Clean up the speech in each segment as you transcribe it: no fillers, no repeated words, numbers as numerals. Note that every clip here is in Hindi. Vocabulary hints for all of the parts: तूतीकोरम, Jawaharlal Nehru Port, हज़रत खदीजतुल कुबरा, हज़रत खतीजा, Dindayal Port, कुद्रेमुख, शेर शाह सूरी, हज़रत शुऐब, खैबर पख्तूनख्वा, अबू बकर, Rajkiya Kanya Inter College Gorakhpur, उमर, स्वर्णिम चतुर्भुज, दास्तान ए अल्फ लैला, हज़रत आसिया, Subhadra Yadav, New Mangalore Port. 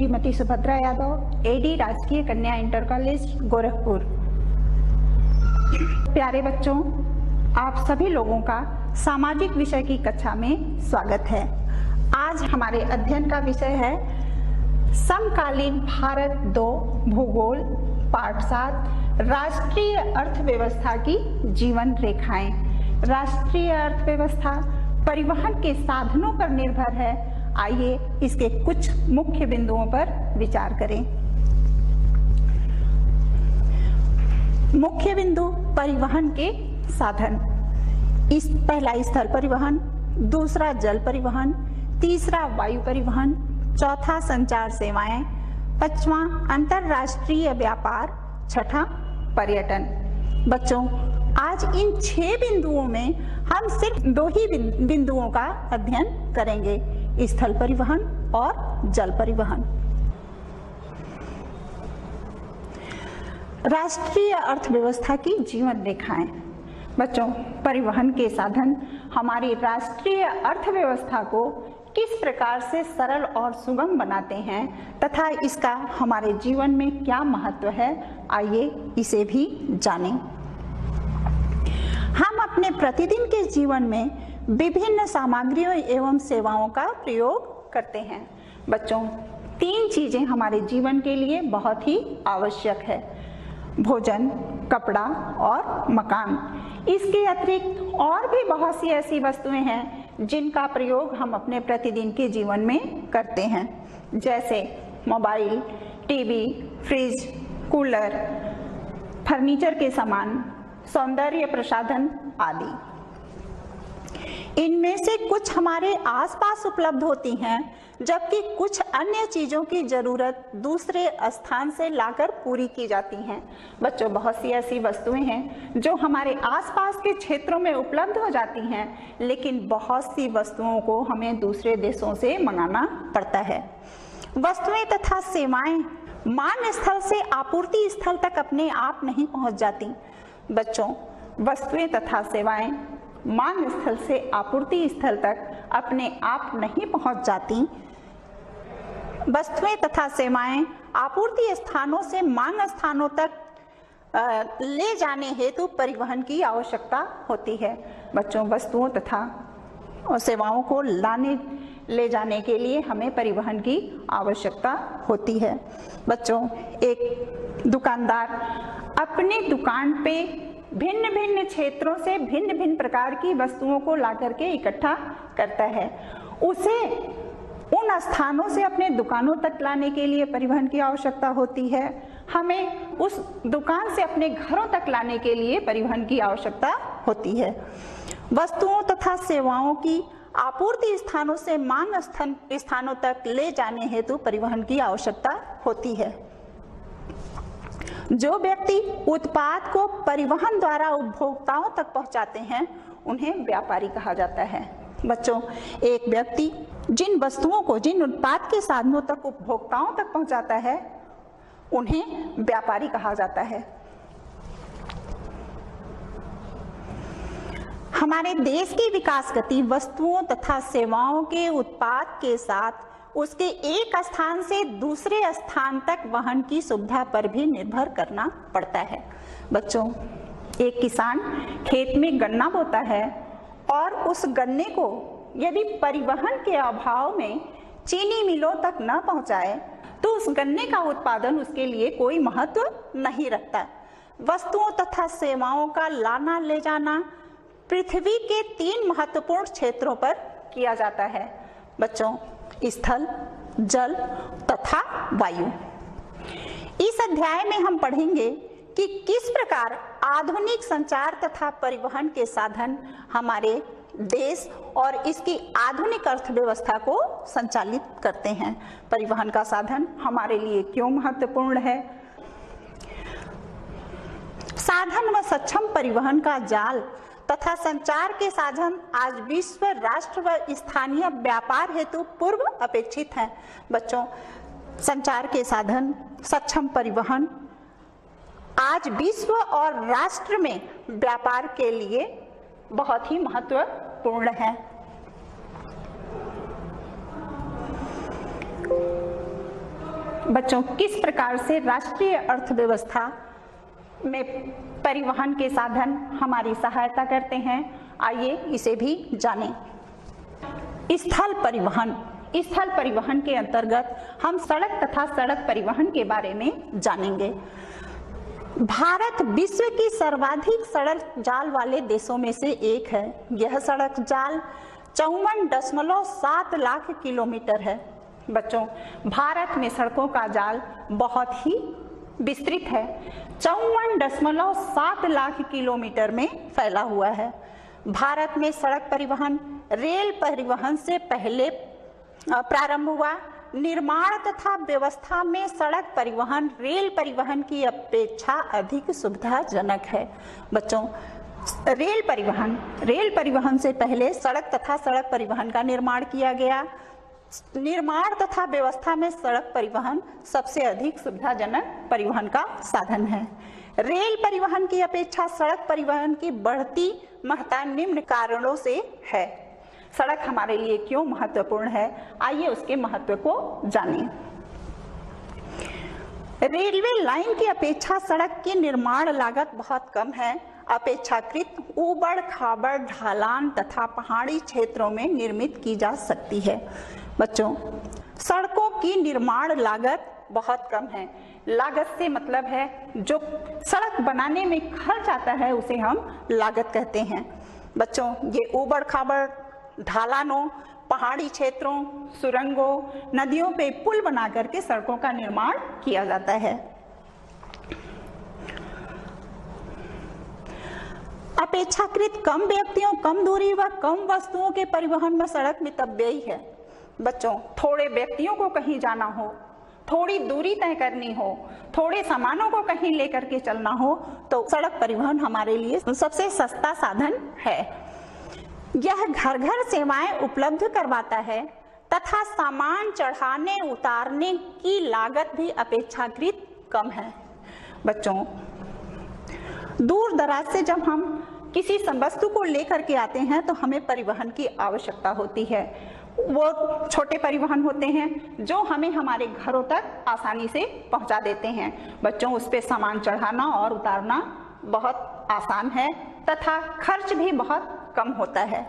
श्रीमती सुभद्रा यादव, एडी राजकीय कन्या इंटर कॉलेज गोरखपुर। प्यारे बच्चों, आप सभी लोगों का सामाजिक विषय की कक्षा में स्वागत है। आज हमारे अध्ययन का विषय है समकालीन भारत 2 भूगोल पाठ 7 राष्ट्रीय अर्थव्यवस्था की जीवन रेखाएं। राष्ट्रीय अर्थव्यवस्था परिवहन के साधनों पर निर्भर है। आइए इसके कुछ मुख्य बिंदुओं पर विचार करें। मुख्य बिंदु परिवहन के साधन। इस पहला स्थल परिवहन, दूसरा जल परिवहन, तीसरा वायु परिवहन, चौथा संचार सेवाएं, पांचवा अंतरराष्ट्रीय व्यापार, छठा पर्यटन। बच्चों, आज इन 6 बिंदुओं में हम सिर्फ 2 ही बिंदुओं का अध्ययन करेंगे, स्थल परिवहन और जल परिवहन। राष्ट्रीय अर्थव्यवस्था की जीवन रेखाएं। बच्चों, परिवहन के साधन हमारी राष्ट्रीय अर्थव्यवस्था को किस प्रकार से सरल और सुगम बनाते हैं तथा इसका हमारे जीवन में क्या महत्व है, आइए इसे भी जानें। हम अपने प्रतिदिन के जीवन में विभिन्न सामग्रियों एवं सेवाओं का प्रयोग करते हैं। बच्चों, 3 चीजें हमारे जीवन के लिए बहुत ही आवश्यक है, भोजन, कपड़ा और मकान। इसके अतिरिक्त और भी बहुत सी ऐसी वस्तुएं हैं जिनका प्रयोग हम अपने प्रतिदिन के जीवन में करते हैं, जैसे mobile, TV, fridge, cooler, furniture के सामान, सौंदर्य प्रसाधन आदि। इनमें से कुछ हमारे आसपास उपलब्ध होती हैं, जबकि कुछ अन्य चीज़ों की ज़रूरत दूसरे स्थान से लाकर पूरी की जाती हैं। बच्चों, बहुत सी ऐसी वस्तुएं हैं जो हमारे आसपास के क्षेत्रों में उपलब्ध हो जाती हैं, लेकिन बहुत सी वस्तुओं को हमें दूसरे देशों से मंगाना पड़ता है। वस्तुएं तथा सेवाएं मान स्थल से आपूर्ति स्थल तक अपने आप नहीं पहुँच जाती। बच्चों, वस्तुएं तथा सेवाएं मांग स्थल से आपूर्ति स्थल तक अपने आप नहीं पहुंच जाती। वस्तुएं तथा सेवाएं आपूर्ति स्थानों से मांग स्थानों तक ले जाने हेतु परिवहन की आवश्यकता होती है। बच्चों, वस्तुओं तथा सेवाओं को लाने ले जाने के लिए हमें परिवहन की आवश्यकता होती है। बच्चों, एक दुकानदार अपनी दुकान पे भिन्न भिन्न क्षेत्रों से भिन्न भिन्न प्रकार की वस्तुओं को लाकर के इकट्ठा करता है। उसे उन स्थानों से अपने दुकानों तक लाने के लिए परिवहन की आवश्यकता होती है। हमें उस दुकान से अपने घरों तक लाने के लिए परिवहन की आवश्यकता होती है। वस्तुओं तथा सेवाओं की आपूर्ति स्थानों से मांग स्थानों तक ले जाने हेतु परिवहन की आवश्यकता होती है। जो व्यक्ति उत्पाद को परिवहन द्वारा उपभोक्ताओं तक पहुंचाते हैं उन्हें व्यापारी कहा जाता है। बच्चों, एक व्यक्ति जिन वस्तुओं को जिन उत्पाद के साधनों तक उपभोक्ताओं तक पहुंचाता है उन्हें व्यापारी कहा जाता है। हमारे देश की विकास गति वस्तुओं तथा सेवाओं के उत्पाद के साथ उसके एक स्थान से दूसरे स्थान तक वाहन की सुविधा पर भी निर्भर करना पड़ता है। बच्चों, एक किसान खेत में गन्ना बोता है और उस गन्ने को यदि परिवहन के अभाव में चीनी मिलों तक न पहुंचाए तो उस गन्ने का उत्पादन उसके लिए कोई महत्व नहीं रखता। वस्तुओं तथा सेवाओं का लाना ले जाना पृथ्वी के 3 महत्वपूर्ण क्षेत्रों पर किया जाता है। बच्चों, स्थल, जल तथा वायु। इस अध्याय में हम पढ़ेंगे कि किस प्रकार आधुनिक संचार तथा परिवहन के साधन हमारे देश और इसकी आधुनिक अर्थव्यवस्था को संचालित करते हैं। परिवहन का साधन हमारे लिए क्यों महत्वपूर्ण है। साधन व सक्षम परिवहन का जाल तथा संचार के साधन आज विश्व, राष्ट्र व स्थानीय व्यापार हेतु पूर्व अपेक्षित हैं। बच्चों, संचार के साधन सक्षम परिवहन आज विश्व और राष्ट्र में व्यापार के लिए बहुत ही महत्वपूर्ण है। बच्चों किस प्रकार से राष्ट्रीय अर्थव्यवस्था में परिवहन के साधन हमारी सहायता करते हैं, आइए इसे भी जानें। स्थल परिवहन के अंतर्गत हम सड़क तथा सड़क परिवहन के बारे में जानेंगे। भारत विश्व की सर्वाधिक सड़क जाल वाले देशों में से एक है। यह सड़क जाल 54.7 लाख किलोमीटर है। बच्चों, भारत में सड़कों का जाल बहुत ही विस्तृत है, 54.7 लाख किलोमीटर में फैला हुआ है। भारत में सड़क परिवहन रेल परिवहन से पहले प्रारंभ हुआ। निर्माण तथा व्यवस्था में सड़क परिवहन रेल परिवहन की अपेक्षा अधिक सुविधाजनक है। बच्चों, रेल परिवहन से पहले सड़क तथा सड़क परिवहन का निर्माण किया गया। निर्माण तथा व्यवस्था में सड़क परिवहन सबसे अधिक सुविधाजनक परिवहन का साधन है। रेल परिवहन की अपेक्षा सड़क परिवहन की बढ़ती महत्ता निम्न कारणों से है। सड़क हमारे लिए क्यों महत्वपूर्ण है, आइए उसके महत्व को जानें। रेलवे लाइन की अपेक्षा सड़क की निर्माण लागत बहुत कम है। अपेक्षाकृत ऊबड़ खाबड़ ढलान तथा पहाड़ी क्षेत्रों में निर्मित की जा सकती है। बच्चों, सड़कों की निर्माण लागत बहुत कम है। लागत से मतलब है जो सड़क बनाने में खर्च आता है उसे हम लागत कहते हैं। बच्चों, ये ऊबड़ खाबड़ ढालानों, पहाड़ी क्षेत्रों, सुरंगों, नदियों पे पुल बना करके सड़कों का निर्माण किया जाता है। अपेक्षाकृत कम व्यक्तियों, कम दूरी व कम वस्तुओं के परिवहन में सड़क में तब्दीली है। बच्चों, थोड़े व्यक्तियों को कहीं जाना हो, थोड़ी दूरी तय करनी हो, थोड़े सामानों को कहीं लेकर के चलना हो तो सड़क परिवहन हमारे लिए सबसे सस्ता साधन है। यह घर घर सेवाएं उपलब्ध करवाता है तथा सामान चढ़ाने उतारने की लागत भी अपेक्षाकृत कम है। बच्चों, दूर दराज से जब हम किसी वस्तु को लेकर के आते हैं तो हमें परिवहन की आवश्यकता होती है। वो छोटे परिवहन होते हैं जो हमें हमारे घरों तक आसानी से पहुंचा देते हैं। बच्चों, उस पे सामान चढ़ाना और उतारना बहुत आसान है तथा खर्च भी बहुत कम होता है।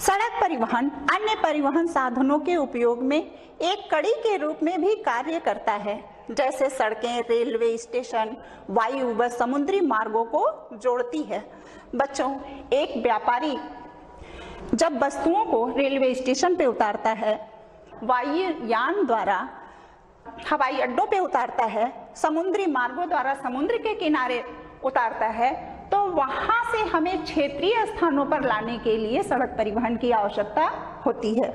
सड़क परिवहन अन्य परिवहन साधनों के उपयोग में एक कड़ी के रूप में भी कार्य करता है, जैसे सड़कें, रेलवे स्टेशन, वायु व समुद्री मार्गों को जोड़ती है। बच्चों, एक व्यापारी जब वस्तुओं को रेलवे स्टेशन पे उतारता है, वायुयान द्वारा हवाई अड्डों पे उतारता है, समुद्री मार्गों द्वारा समुद्र के किनारे उतारता है, तो वहां से हमें क्षेत्रीय स्थानों पर लाने के लिए सड़क परिवहन की आवश्यकता होती है।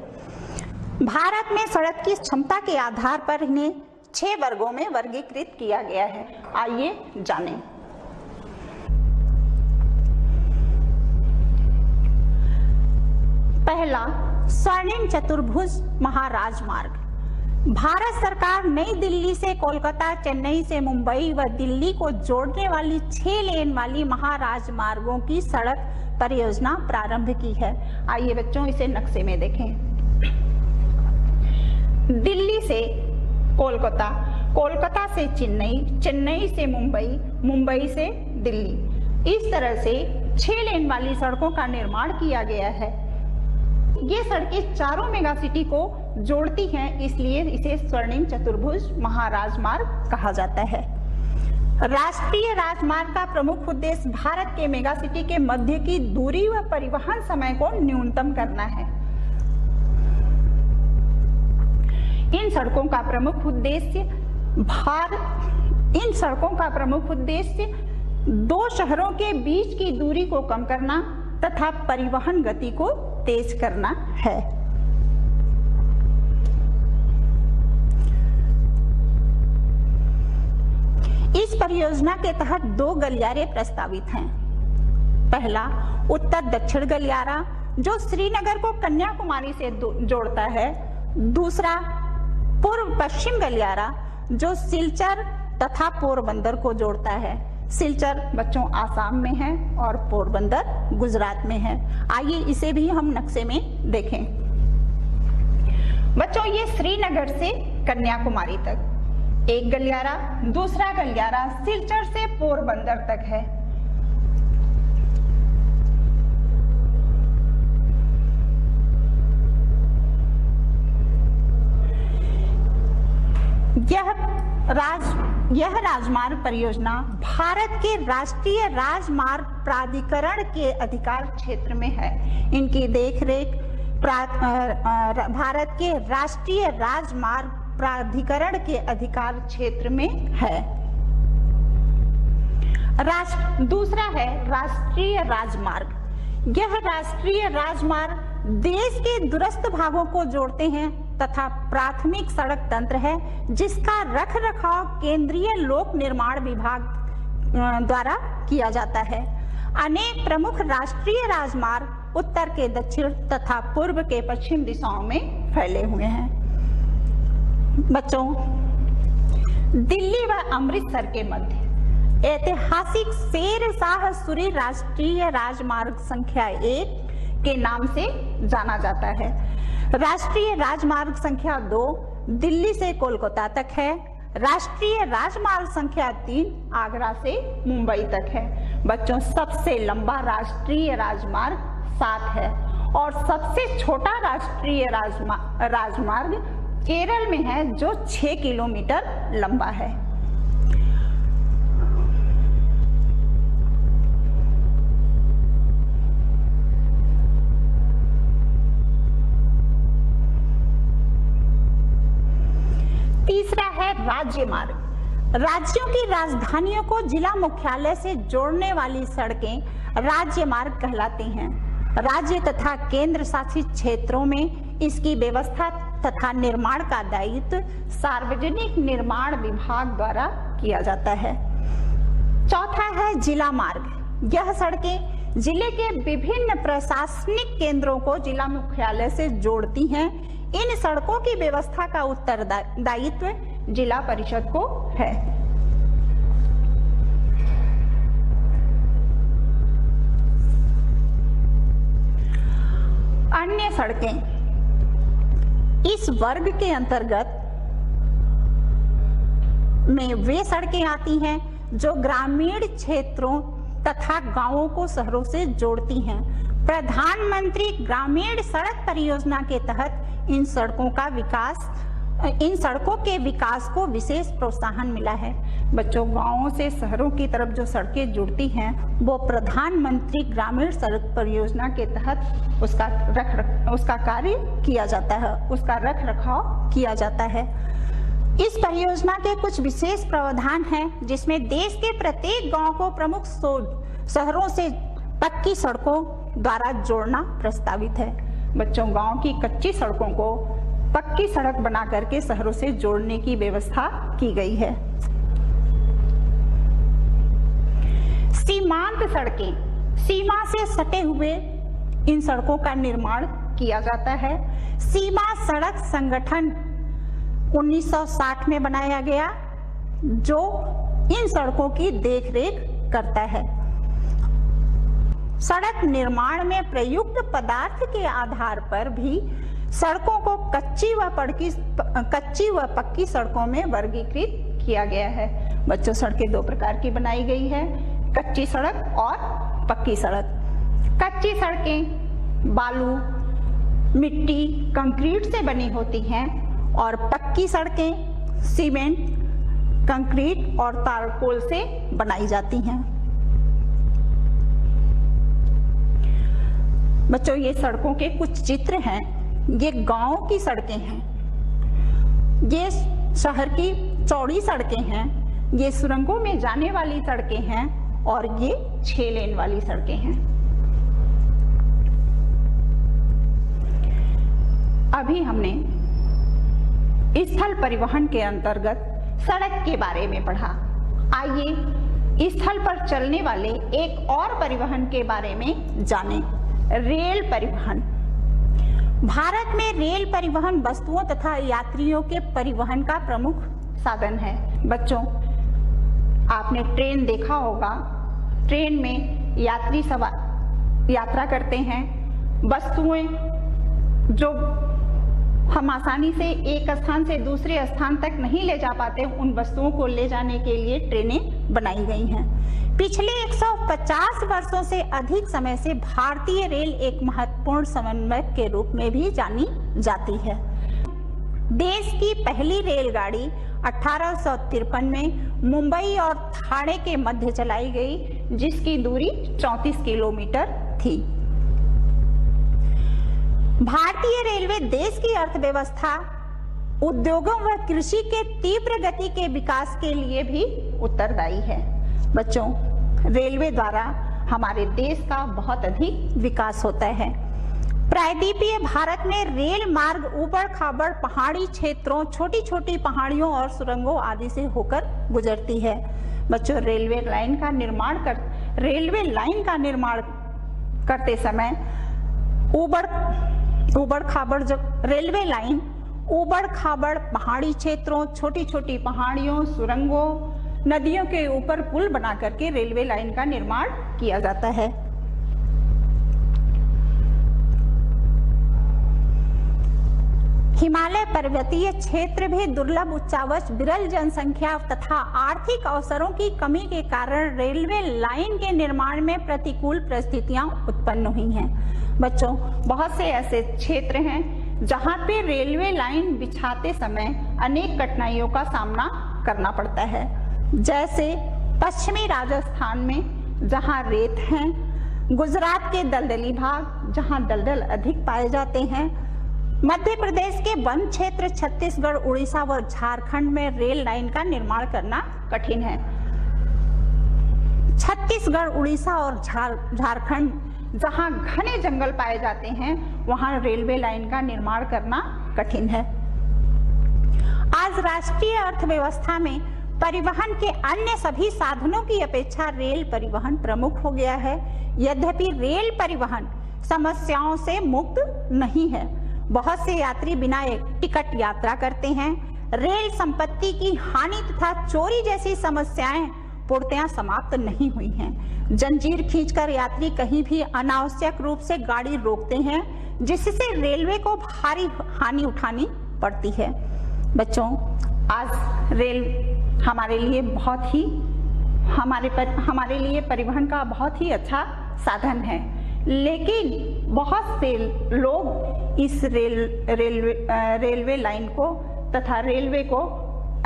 भारत में सड़क की क्षमता के आधार पर इन्हें 6 वर्गों में वर्गीकृत किया गया है, आइए जानें। पहला, स्वर्णिम चतुर्भुज महाराजमार्ग। भारत सरकार नई दिल्ली से कोलकाता, चेन्नई से मुंबई व दिल्ली को जोड़ने वाली 6 लेन वाली महाराजमार्गों की सड़क परियोजना प्रारंभ की है। आइए बच्चों, इसे नक्शे में देखें। दिल्ली से कोलकाता, कोलकाता से चेन्नई, चेन्नई से मुंबई, मुंबई से दिल्ली, इस तरह से 6 लेन वाली सड़कों का निर्माण किया गया है। ये सड़कें चारों मेगा सिटी को जोड़ती हैं, इसलिए इसे स्वर्णिम चतुर्भुज महाराजमार्ग कहा जाता है। राष्ट्रीय राजमार्ग का प्रमुख उद्देश्य भारत के मेगा सिटी के मध्य की दूरी व परिवहन समय को न्यूनतम करना है। इन सड़कों का प्रमुख उद्देश्य दो शहरों के बीच की दूरी को कम करना तथा परिवहन गति को तेज करना है। इस परियोजना के तहत 2 गलियारे प्रस्तावित हैं। पहला, उत्तर दक्षिण गलियारा जो श्रीनगर को कन्याकुमारी से जोड़ता है। दूसरा, पूर्व पश्चिम गलियारा जो सिलचर तथा पोरबंदर को जोड़ता है। सिलचर बच्चों आसाम में है और पोरबंदर गुजरात में है। आइए इसे भी हम नक्शे में देखें। बच्चों, ये श्रीनगर से कन्याकुमारी तक। एक गलियारा, दूसरा गलियारा सिलचर से पोरबंदर तक है। यह राजमार्ग परियोजना भारत के राष्ट्रीय राजमार्ग प्राधिकरण के अधिकार क्षेत्र में है। इनकी देखरेख भारत के राष्ट्रीय राजमार्ग प्राधिकरण के अधिकार क्षेत्र में है। दूसरा है राष्ट्रीय राजमार्ग। यह राष्ट्रीय राजमार्ग देश के दूरस्थ भागों को जोड़ते हैं तथा प्राथमिक सड़क तंत्र है जिसका रखरखाव केंद्रीय लोक निर्माण विभाग द्वारा किया जाता है। अनेक प्रमुख राष्ट्रीय राजमार्ग उत्तर के दक्षिण तथा पूर्व के पश्चिम दिशाओं में फैले हुए हैं। बच्चों, दिल्ली व अमृतसर के मध्य ऐतिहासिक शेर शाह सूरी राष्ट्रीय राजमार्ग संख्या 1 के नाम से जाना जाता है। राष्ट्रीय राजमार्ग संख्या 2 दिल्ली से कोलकाता तक है। राष्ट्रीय राजमार्ग संख्या 3 आगरा से मुंबई तक है। बच्चों, सबसे लंबा राष्ट्रीय राजमार्ग 7 है और सबसे छोटा राष्ट्रीय राजमार्ग केरल में है जो 6 किलोमीटर लंबा है। तीसरा है राज्य मार्ग। राज्यों की राजधानियों को जिला मुख्यालय से जोड़ने वाली सड़कें राज्य मार्ग कहलाती हैं। राज्य तथा केंद्र शासित क्षेत्रों में इसकी व्यवस्था तथा निर्माण का दायित्व सार्वजनिक निर्माण विभाग द्वारा किया जाता है। चौथा है जिला मार्ग। यह सड़कें जिले के विभिन्न प्रशासनिक केंद्रों को जिला मुख्यालय से जोड़ती हैं। इन सड़कों की व्यवस्था का उत्तरदायित्व जिला परिषद को है। अन्य सड़कें इस वर्ग के अंतर्गत में वे सड़कें आती हैं जो ग्रामीण क्षेत्रों तथा गांवों को शहरों से जोड़ती हैं। प्रधानमंत्री ग्रामीण सड़क परियोजना के तहत इन सड़कों के विकास को विशेष प्रोत्साहन मिला है। बच्चों, गांवों से शहरों की तरफ जो सड़कें जुड़ती हैं वो प्रधानमंत्री ग्रामीण सड़क परियोजना के तहत उसका रख रखाव किया जाता है। इस परियोजना के कुछ विशेष प्रावधान हैं जिसमें देश के प्रत्येक गांव को प्रमुख शहरों से पक्की सड़कों द्वारा जोड़ना प्रस्तावित है। बच्चों, गांव की कच्ची सड़कों को पक्की सड़क बना करके शहरों से जोड़ने की व्यवस्था की गई है। सीमांत सड़कें, सीमा से सटे हुए इन सड़कों का निर्माण किया जाता है। सीमा सड़क संगठन 1960 में बनाया गया जो इन सड़कों की देखरेख करता है। सड़क निर्माण में प्रयुक्त पदार्थ के आधार पर भी सड़कों को कच्ची व पक्की सड़कों में वर्गीकृत किया गया है। बच्चों, सड़कें 2 प्रकार की बनाई गई है, कच्ची सड़क और पक्की सड़क। कच्ची सड़कें बालू, मिट्टी, कंक्रीट से बनी होती हैं और पक्की सड़कें सीमेंट, कंक्रीट और तारकोल से बनाई जाती हैं। बच्चों, ये सड़कों के कुछ चित्र हैं। ये गांव की सड़कें हैं, ये शहर की चौड़ी सड़कें हैं, ये सुरंगों में जाने वाली सड़कें हैं और ये 6 लेन वाली सड़कें हैं। अभी हमने स्थल परिवहन के अंतर्गत सड़क के बारे में पढ़ा। आइए स्थल पर चलने वाले एक और परिवहन के बारे में जानें, रेल परिवहन। भारत में रेल परिवहन वस्तुओं तथा यात्रियों के परिवहन का प्रमुख साधन है। बच्चों, आपने ट्रेन देखा होगा, ट्रेन में यात्री यात्रा करते हैं। वस्तुएं जो हम आसानी से एक स्थान से दूसरे स्थान तक नहीं ले जा पाते, उन वस्तुओं को ले जाने के लिए ट्रेनें बनाई गई हैं। पिछले 150 वर्षों से अधिक समय से भारतीय रेल एक महत्वपूर्ण समन्वयक के रूप में भी जानी जाती है। देश की पहली रेलगाड़ी 1853 में मुंबई और थाने के मध्य चलाई गई, जिसकी दूरी 34 किलोमीटर थी। भारतीय रेलवे देश की अर्थव्यवस्था, उद्योगों व कृषि के तीव्र गति के विकास के लिए भी उत्तरदायी है। बच्चों, रेलवे द्वारा हमारे देश का बहुत अधिक विकास होता है। प्रायद्वीपीय भारत में रेल मार्ग ऊबड़ खाबड़ पहाड़ी क्षेत्रों, छोटी छोटी पहाड़ियों और सुरंगों आदि से होकर गुजरती है। बच्चों, रेलवे लाइन का निर्माण करते समय ऊबड़ खाबड़ पहाड़ी क्षेत्रों, छोटी छोटी पहाड़ियों, सुरंगों, नदियों के ऊपर पुल बना करके रेलवे लाइन का निर्माण किया जाता है। हिमालय पर्वतीय क्षेत्र भी दुर्लभ उच्चावच, विरल जनसंख्या तथा आर्थिक अवसरों की कमी के कारण रेलवे लाइन के निर्माण में प्रतिकूल परिस्थितियां उत्पन्न हुई हैं। बच्चों, बहुत से ऐसे क्षेत्र हैं जहां पे रेलवे लाइन बिछाते समय अनेक कठिनाइयों का सामना करना पड़ता है, जैसे पश्चिमी राजस्थान में जहाँ रेत है, गुजरात के दलदली भाग जहाँ दलदल अधिक पाए जाते हैं, मध्य प्रदेश के वन क्षेत्र, छत्तीसगढ़, उड़ीसा व झारखंड में रेल लाइन का निर्माण करना कठिन है। छत्तीसगढ़, उड़ीसा और झारखंड जहां घने जंगल पाए जाते हैं, वहां रेलवे लाइन का निर्माण करना कठिन है। आज राष्ट्रीय अर्थव्यवस्था में परिवहन के अन्य सभी साधनों की अपेक्षा रेल परिवहन प्रमुख हो गया है। यद्यपि रेल परिवहन समस्याओं से मुक्त नहीं है, बहुत से यात्री बिना टिकट यात्रा करते हैं। रेल संपत्ति की हानि तथा चोरी जैसी समस्याएं पूर्णतया समाप्त नहीं हुई हैं। जंजीर खींचकर यात्री कहीं भी अनावश्यक रूप से गाड़ी रोकते हैं, जिससे रेलवे को भारी हानि उठानी पड़ती है। बच्चों, आज रेल हमारे लिए परिवहन का बहुत ही अच्छा साधन है, लेकिन बहुत से लोग इस रेलवे लाइन को तथा रेलवे को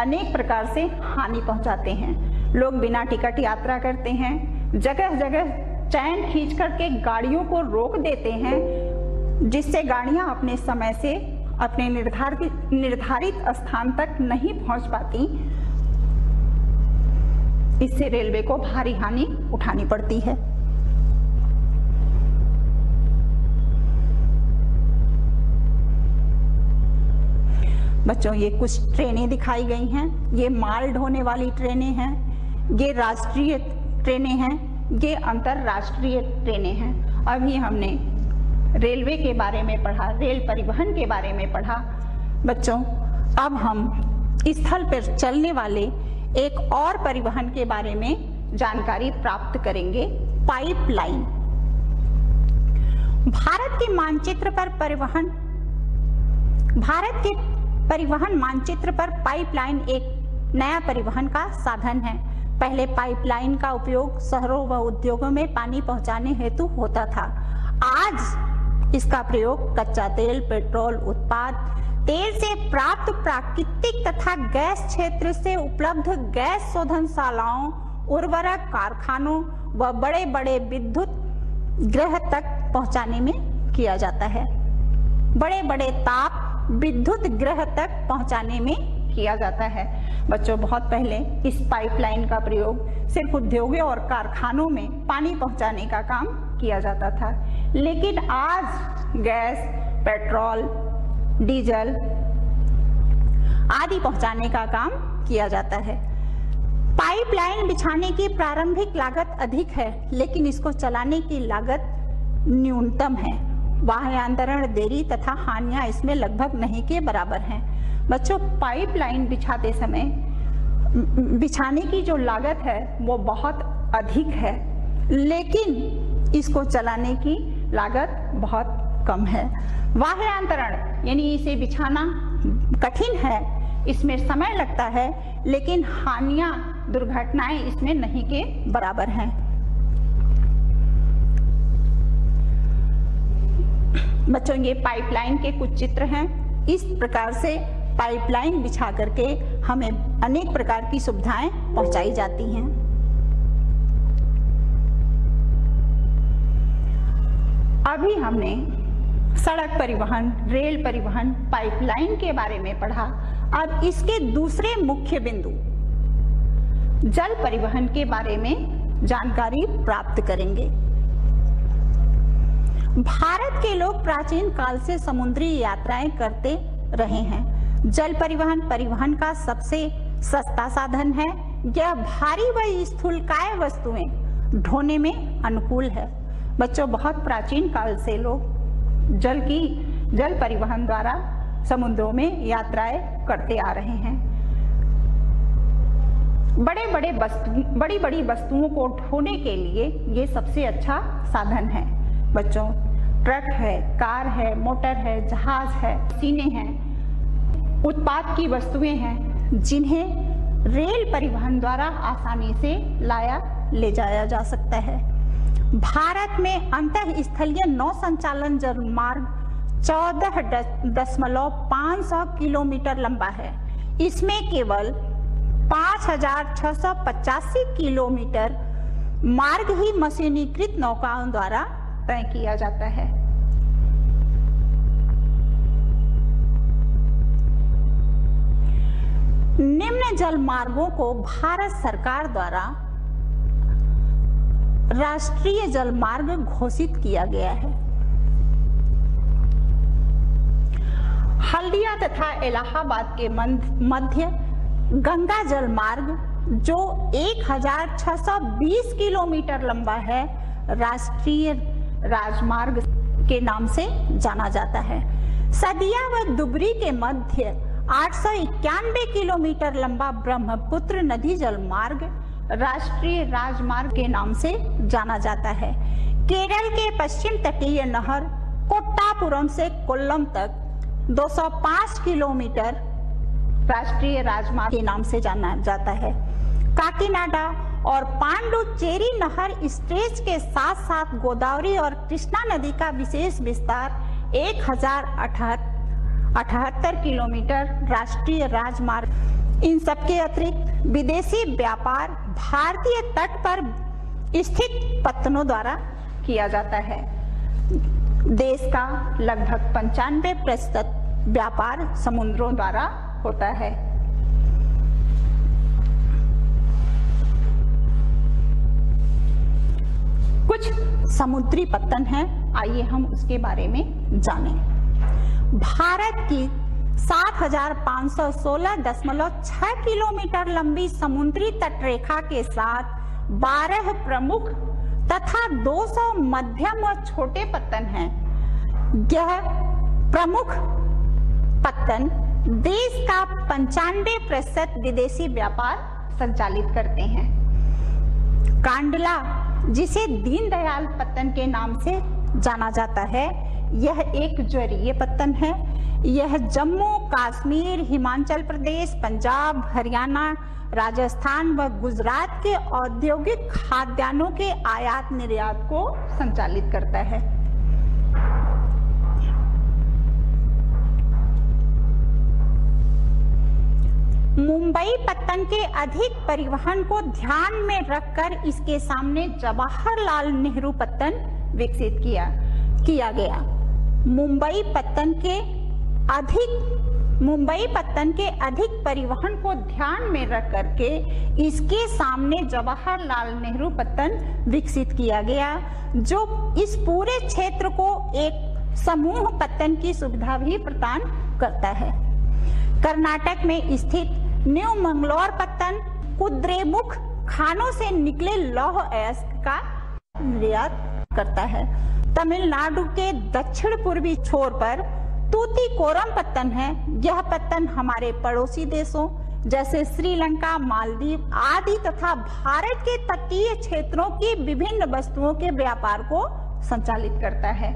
अनेक प्रकार से हानि पहुंचाते हैं। लोग बिना टिकट यात्रा करते हैं, जगह जगह चैन खींच करके गाड़ियों को रोक देते हैं, जिससे गाड़ियां अपने समय से अपने निर्धारित स्थान तक नहीं पहुंच पाती। इससे रेलवे को भारी हानि उठानी पड़ती है। बच्चों, ये कुछ ट्रेनें दिखाई गई हैं। ये माल ढोने वाली ट्रेनें हैं, ये राष्ट्रीय ट्रेनें हैं, ये अंतरराष्ट्रीय ट्रेनें हैं। अभी हमने रेलवे के बारे में पढ़ा, रेल परिवहन के बारे में पढ़ा। बच्चों, अब हम स्थल पर चलने वाले एक और परिवहन के बारे में जानकारी प्राप्त करेंगे, पाइपलाइन। भारत के परिवहन मानचित्र पर पाइपलाइन एक नया परिवहन का साधन है। पहले पाइपलाइन का उपयोग शहरों व उद्योगों में पानी पहुंचाने हेतु होता था। आज इसका प्रयोग कच्चा तेल, पेट्रोल उत्पाद, तेल से प्राप्त प्राकृतिक तथा गैस क्षेत्र से उपलब्ध गैस शोधनशालाओं, उर्वरक कारखानों व बड़े बड़े विद्युत गृह तक पहुंचाने में किया जाता है। बड़े बड़े ताप विद्युत ग्रह तक पहुंचाने में किया जाता है। बच्चों, बहुत पहले इस पाइपलाइन का प्रयोग सिर्फ उद्योगों और कारखानों में पानी पहुंचाने का काम किया जाता था, लेकिन आज गैस, पेट्रोल, डीजल आदि पहुंचाने का काम किया जाता है। पाइपलाइन बिछाने की प्रारंभिक लागत अधिक है, लेकिन इसको चलाने की लागत न्यूनतम है। वाह्यांतरण देरी तथा हानियां इसमें लगभग नहीं के बराबर हैं। बच्चों, पाइपलाइन बिछाने की जो लागत है वो बहुत अधिक है, लेकिन इसको चलाने की लागत बहुत कम है। बाह्यांतरण यानी इसे बिछाना कठिन है, इसमें समय लगता है, लेकिन हानियां दुर्घटनाएं इसमें नहीं के बराबर हैं। बच्चों ये पाइपलाइन के कुछ चित्र हैं। इस प्रकार से पाइपलाइन बिछा करके हमें अनेक प्रकार की सुविधाएं पहुंचाई जाती हैं। अभी हमने सड़क परिवहन, रेल परिवहन, पाइपलाइन के बारे में पढ़ा। अब इसके दूसरे मुख्य बिंदु जल परिवहन के बारे में जानकारी प्राप्त करेंगे। भारत के लोग प्राचीन काल से समुद्री यात्राएं करते रहे हैं। जल परिवहन परिवहन का सबसे सस्ता साधन है। यह भारी व स्थूलकाय वस्तुएं ढोने में अनुकूल है। बच्चों बहुत प्राचीन काल से लोग जल परिवहन द्वारा समुद्रों में यात्राएं करते आ रहे हैं। बड़ी बड़ी वस्तुओं को ढोने के लिए ये सबसे अच्छा साधन है। बच्चों ट्रक है, कार है, मोटर है, जहाज है, सीने हैं, उत्पाद की वस्तुएं हैं जिन्हें रेल परिवहन द्वारा आसानी से लाया ले जाया जा सकता है। भारत में अंतःस्थलीय नौ संचालन जल मार्ग 14.500 किलोमीटर लंबा है। इसमें केवल 5,685 किलोमीटर मार्ग ही मशीनीकृत नौकाओं द्वारा तय किया जाता है। निम्न जल मार्गों को भारत सरकार द्वारा राष्ट्रीय जलमार्ग घोषित किया गया है। हल्दिया तथा इलाहाबाद के मध्य गंगा जलमार्ग जो 1620 किलोमीटर लंबा है, राष्ट्रीय राजमार्ग के नाम से जाना जाता है। सदिया व दुबरी के मध्य 891 किलोमीटर लंबा ब्रह्मपुत्र नदी जलमार्ग राष्ट्रीय राजमार्ग के नाम से जाना जाता है। केरल के पश्चिम तटीय नहर कोट्टापुरम से कोल्लम तक 205 किलोमीटर राष्ट्रीय राजमार्ग के नाम से जाना जाता है। काकीनाडा और पांडुचेरी नहर स्ट्रेच के साथ साथ गोदावरी और कृष्णा नदी का विशेष विस्तार 1078 किलोमीटर राष्ट्रीय राजमार्ग। इन सबके अतिरिक्त विदेशी व्यापार भारतीय तट पर स्थित पत्तनों द्वारा किया जाता है। देश का लगभग 95% व्यापार समुद्रों द्वारा होता है। कुछ समुद्री पत्तन हैं, आइए हम उसके बारे में जानें। भारत की 7,516.6 किलोमीटर लंबी समुद्री तटरेखा के साथ 12 प्रमुख तथा 200 मध्यम और छोटे पत्तन हैं। यह प्रमुख पत्तन देश का 95% विदेशी व्यापार संचालित करते हैं। कांडला जिसे दीनदयाल पत्तन के नाम से जाना जाता है, यह एक ज्वरीय पत्तन है। यह जम्मू कश्मीर, हिमाचल प्रदेश, पंजाब, हरियाणा, राजस्थान व गुजरात के औद्योगिक खाद्यान्नों के आयात निर्यात को संचालित करता है। मुंबई पत्तन के अधिक परिवहन को ध्यान में रखकर इसके सामने जवाहरलाल नेहरू पत्तन विकसित किया गया। मुंबई पत्तन के अधिक परिवहन को ध्यान में रख करके इसके सामने जवाहरलाल नेहरू पत्तन विकसित किया गया, जो इस पूरे क्षेत्र को एक समूह पत्तन की सुविधा भी प्रदान करता है। कर्नाटक में स्थित न्यू मंगलोर पत्तन कुद्रेमुख खानों से निकले लौह अयस्क का निर्यात करता है। तमिलनाडु के दक्षिण पूर्वी छोर पर तूतीकोरम पत्तन है। यह पत्तन हमारे पड़ोसी देशों जैसे श्रीलंका, मालदीव आदि तथा भारत के तटीय क्षेत्रों की विभिन्न वस्तुओं के व्यापार को संचालित करता है।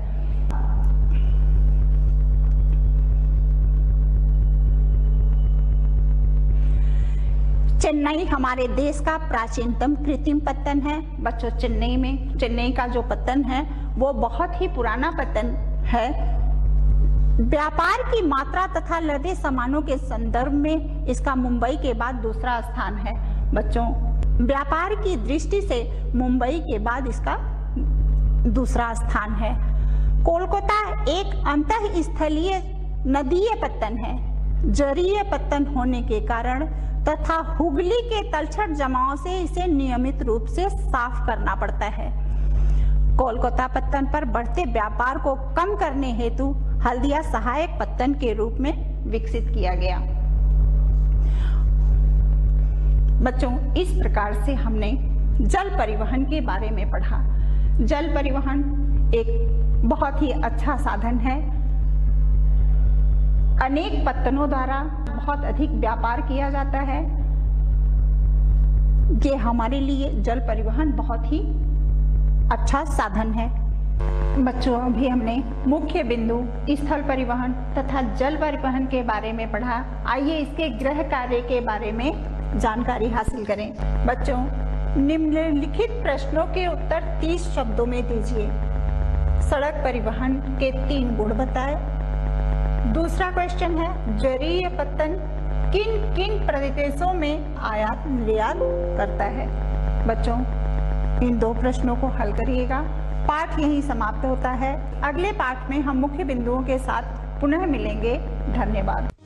चेन्नई हमारे देश का प्राचीनतम कृत्रिम पत्तन है। बच्चों, चेन्नई का जो पत्तन है वो बहुत ही पुराना पत्तन है। व्यापार की मात्रा तथा लदे सामानों के संदर्भ में इसका मुंबई के बाद दूसरा स्थान है। बच्चों, व्यापार की दृष्टि से मुंबई के बाद इसका दूसरा स्थान है। कोलकाता एक अंतःस्थलीय नदीय पत्तन है। जरीय पत्तन होने के कारण तथा हुगली के तलछट जमाव से इसे नियमित रूप से साफ करना पड़ता है। कोलकाता पत्तन पर बढ़ते व्यापार को कम करने हेतु हल्दिया सहायक पत्तन के रूप में विकसित किया गया। बच्चों, इस प्रकार से हमने जल परिवहन के बारे में पढ़ा। जल परिवहन एक बहुत ही अच्छा साधन है। अनेक पत्तनों द्वारा बहुत अधिक व्यापार किया जाता है। ये हमारे लिए जल परिवहन बहुत ही अच्छा साधन है। बच्चों, अभी हमने मुख्य बिंदु स्थल परिवहन तथा जल परिवहन के बारे में पढ़ा। आइए इसके गृह कार्य के बारे में जानकारी हासिल करें। बच्चों, निम्नलिखित प्रश्नों के उत्तर 30 शब्दों में दीजिए। सड़क परिवहन के 3 गुण बताएं। दूसरा क्वेश्चन है, जरीय पत्तन किन किन प्रदेशों में आयात निर्यात करता है। बच्चों, इन 2 प्रश्नों को हल करिएगा। पाठ यहीं समाप्त होता है। अगले पाठ में हम मुख्य बिंदुओं के साथ पुनः मिलेंगे। धन्यवाद।